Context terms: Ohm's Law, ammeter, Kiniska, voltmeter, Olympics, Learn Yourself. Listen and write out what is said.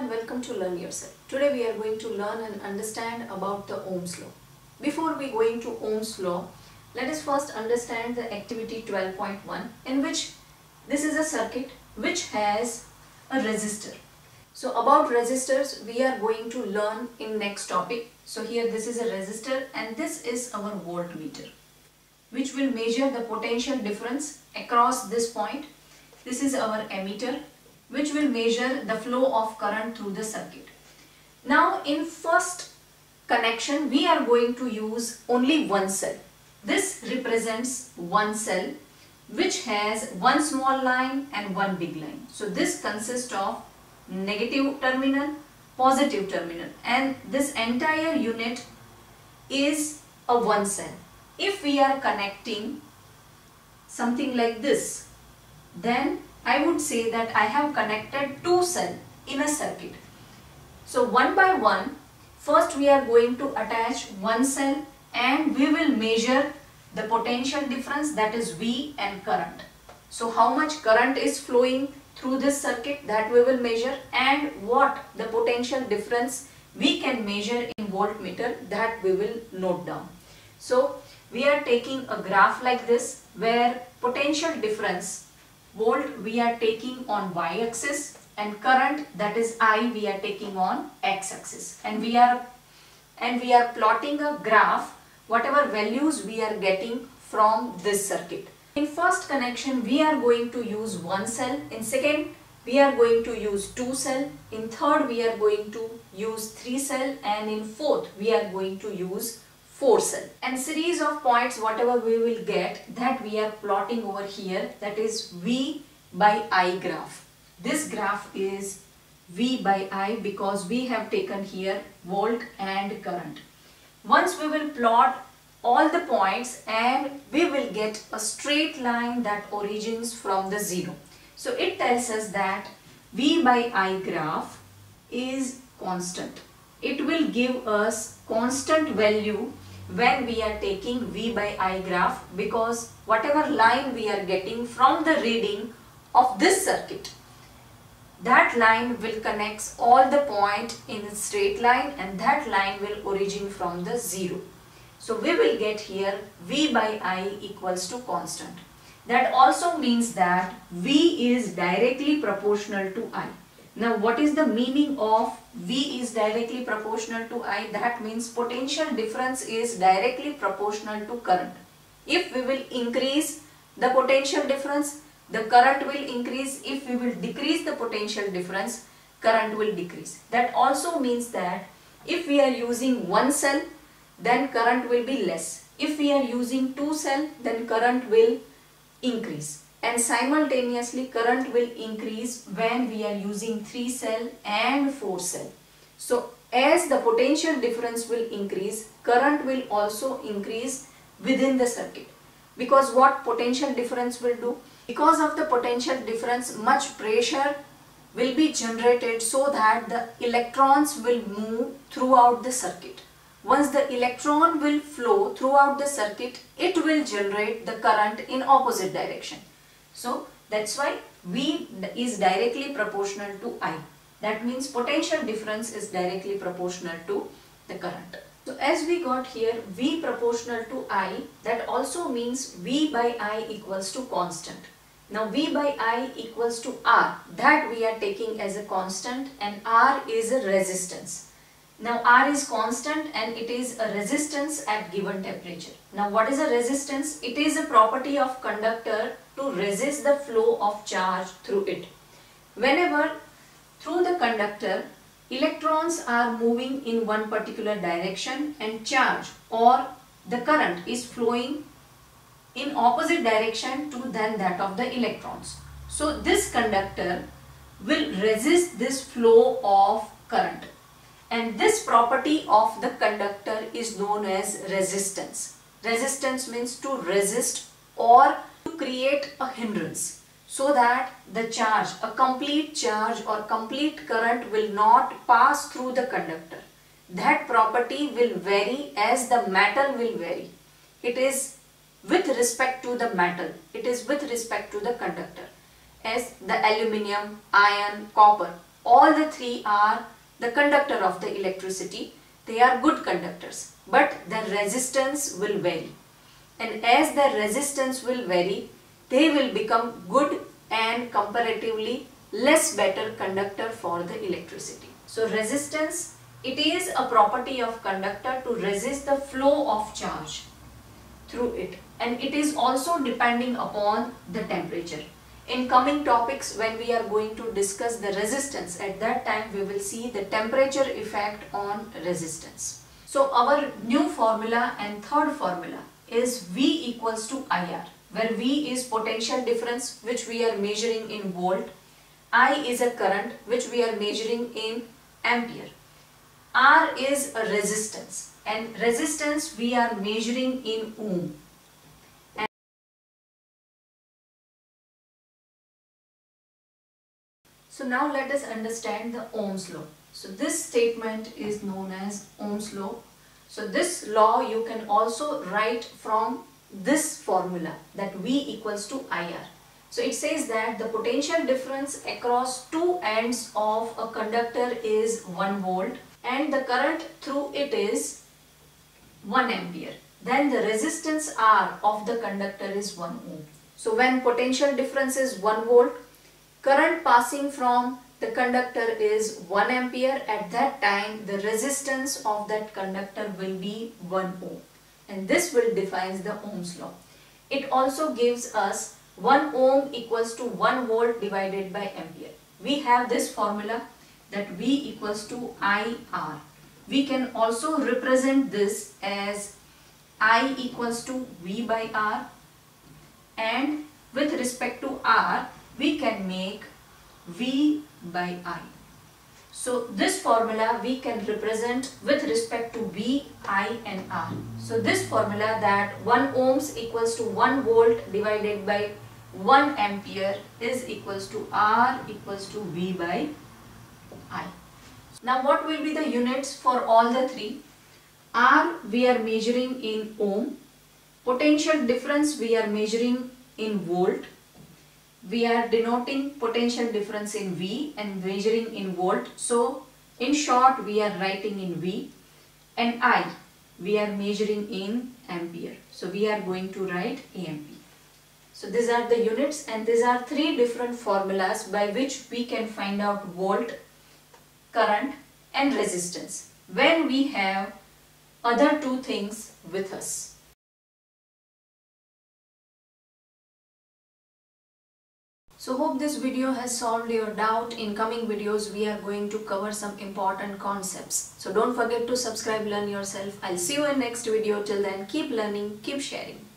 and welcome to Learn Yourself. Today we are going to learn and understand about the Ohm's Law. Before we go into Ohm's Law, let us first understand the activity 12.1, in which this is a circuit which has a resistor. So about resistors we are going to learn in next topic. So here this is a resistor and this is our voltmeter, which will measure the potential difference across this point. This is our ammeter, which will measure the flow of current through the circuit. Now in first connection we are going to use only one cell. This represents one cell which has one small line and one big line. So this consists of negative terminal, positive terminal, and this entire unit is a one cell. If we are connecting something like this, then I would say that I have connected two cells in a circuit. So one by one, first we are going to attach one cell and we will measure the potential difference, that is V, and current. So how much current is flowing through this circuit, that we will measure, and what the potential difference we can measure in voltmeter, that we will note down. So we are taking a graph like this where potential difference volt we are taking on y-axis and current, that is I, we are taking on x-axis, and we are plotting a graph whatever values we are getting from this circuit. In first connection we are going to use one cell, in second we are going to use two cell, in third we are going to use three cell, and in fourth we are going to use four cell. And series of points whatever we will get, that we are plotting over here, that is V by I graph. This graph is V by I because we have taken here volt and current. Once we will plot all the points and we will get a straight line that originates from the zero. So it tells us that V by I graph is constant. It will give us constant value when we are taking V by I graph, because whatever line we are getting from the reading of this circuit, that line will connect all the point in a straight line, and that line will originate from the zero. So we will get here V by I equals to constant. That also means that V is directly proportional to I. Now what is the meaning of V is directly proportional to I? That means potential difference is directly proportional to current. If we will increase the potential difference, the current will increase. If we will decrease the potential difference, current will decrease. That also means that if we are using one cell, then current will be less. If we are using two cell, then current will increase. And simultaneously current will increase when we are using 3 cell and 4 cell. So as the potential difference will increase, current will also increase within the circuit. Because what potential difference will do? Because of the potential difference, much pressure will be generated so that the electrons will move throughout the circuit. Once the electron will flow throughout the circuit, it will generate the current in opposite direction. So that's why V is directly proportional to I. That means potential difference is directly proportional to the current. So as we got here V proportional to I, that also means V by I equals to constant. Now V by I equals to R, that we are taking as a constant, and R is a resistance. Now R is constant and it is a resistance at given temperature. Now what is a resistance? It is a property of conductor to resist the flow of charge through it. Whenever through the conductor electrons are moving in one particular direction and charge or the current is flowing in opposite direction to then that of the electrons. So this conductor will resist this flow of current. And this property of the conductor is known as resistance. Resistance means to resist or to create a hindrance so that the charge, a complete charge or complete current will not pass through the conductor. That property will vary as the metal will vary. It is with respect to the metal. It is with respect to the conductor. As the aluminium, iron, copper. all the three are the conductor of the electricity. They are good conductors, but their resistance will vary. And as their resistance will vary, they will become good and comparatively less better conductor for the electricity. So resistance, it is a property of conductor to resist the flow of charge through it, and it is also depending upon the temperature. In coming topics, when we are going to discuss the resistance, at that time we will see the temperature effect on resistance. So our new formula and third formula is V equals to IR, where V is potential difference, which we are measuring in volt, I is a current, which we are measuring in ampere, R is a resistance, and resistance we are measuring in ohm. And so now let us understand the Ohm's law. So this statement is known as Ohm's law. So this law you can also write from this formula, that V equals to IR. So it says that the potential difference across two ends of a conductor is 1 volt and the current through it is 1 ampere. Then the resistance R of the conductor is 1 ohm. So when potential difference is 1 volt, current passing from the conductor is 1 ampere, at that time the resistance of that conductor will be 1 ohm. And this will define the Ohm's law. It also gives us 1 ohm equals to 1 volt divided by ampere. We have this formula that V equals to IR. We can also represent this as I equals to V by R, and with respect to R we can make V by I. So this formula we can represent with respect to V, I and R. So this formula that 1 ohms equals to 1 volt divided by 1 ampere is equals to R equals to V by I. Now what will be the units for all the three? R we are measuring in ohm, potential difference we are measuring in volt. We are denoting potential difference in V and measuring in volt. So in short we are writing in V, and I we are measuring in ampere. So we are going to write amp. So these are the units, and these are three different formulas by which we can find out volt, current and resistance when we have other two things with us. So hope this video has solved your doubt. In coming videos we are going to cover some important concepts. So don't forget to subscribe, Learn Yourself. I'll see you in next video. Till then, keep learning, keep sharing.